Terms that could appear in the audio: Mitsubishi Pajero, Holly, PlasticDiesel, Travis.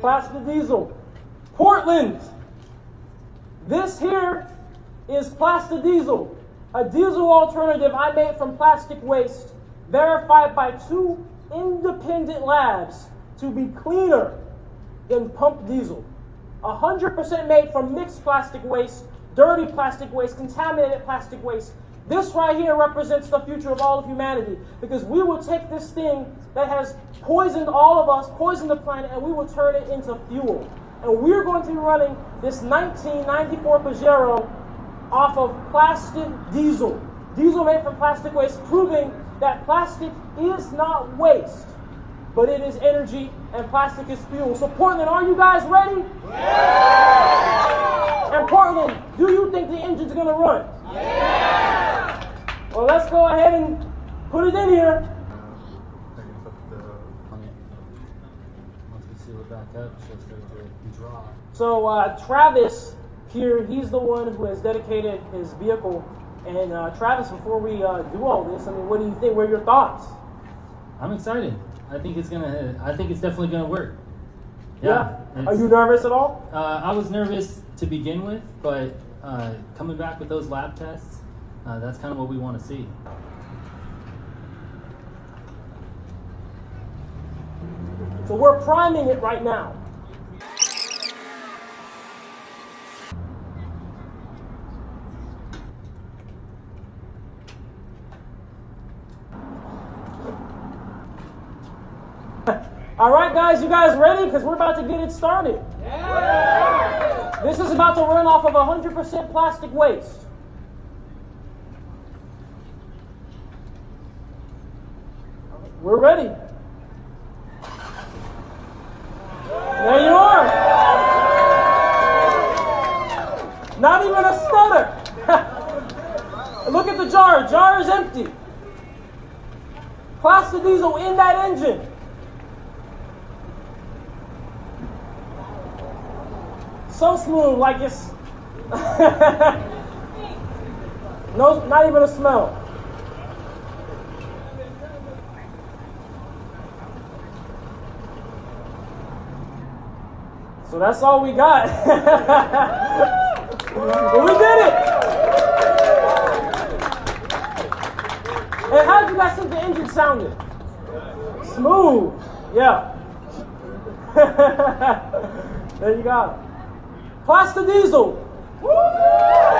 PlasticDiesel, Portland. This here is PlasticDiesel, a diesel alternative I made from plastic waste, verified by two independent labs to be cleaner than pump diesel. 100% made from mixed plastic waste, dirty plastic waste, contaminated plastic waste. This right here represents the future of all of humanity, because we will take this thing that has poisoned all of us, poisoned the planet, and we will turn it into fuel. And we're going to be running this 1994 Pajero off of PlasticDiesel. Diesel made from plastic waste, proving that plastic is not waste, but it is energy, and plastic is fuel. So Portland, are you guys ready? Yeah! And Portland, do you think the engine's gonna run? Yeah! Well, let's go ahead and put it in here. They're gonna put the on it. Once we seal it back up, it's just gonna be dry. So Travis here, he's the one who has dedicated his vehicle. And Travis, before we do all this, I mean, what do you think? What are your thoughts? I'm excited. I think it's definitely gonna work. Yeah. Are you nervous at all? I was nervous to begin with, but coming back with those lab tests, that's kind of what we want to see. So we're priming it right now. Alright guys, you guys ready? Because we're about to get it started. Yeah. This is about to run off of 100% plastic waste. We're ready. There you are. Not even a stutter. Look at the jar. Jar is empty. PlasticDiesel in that engine. So smooth, like it's no, not even a smell. So that's all we got. But we did it. And how did you guys think the engine sounded? Smooth. Yeah. There you go. PlasticDiesel. Woo!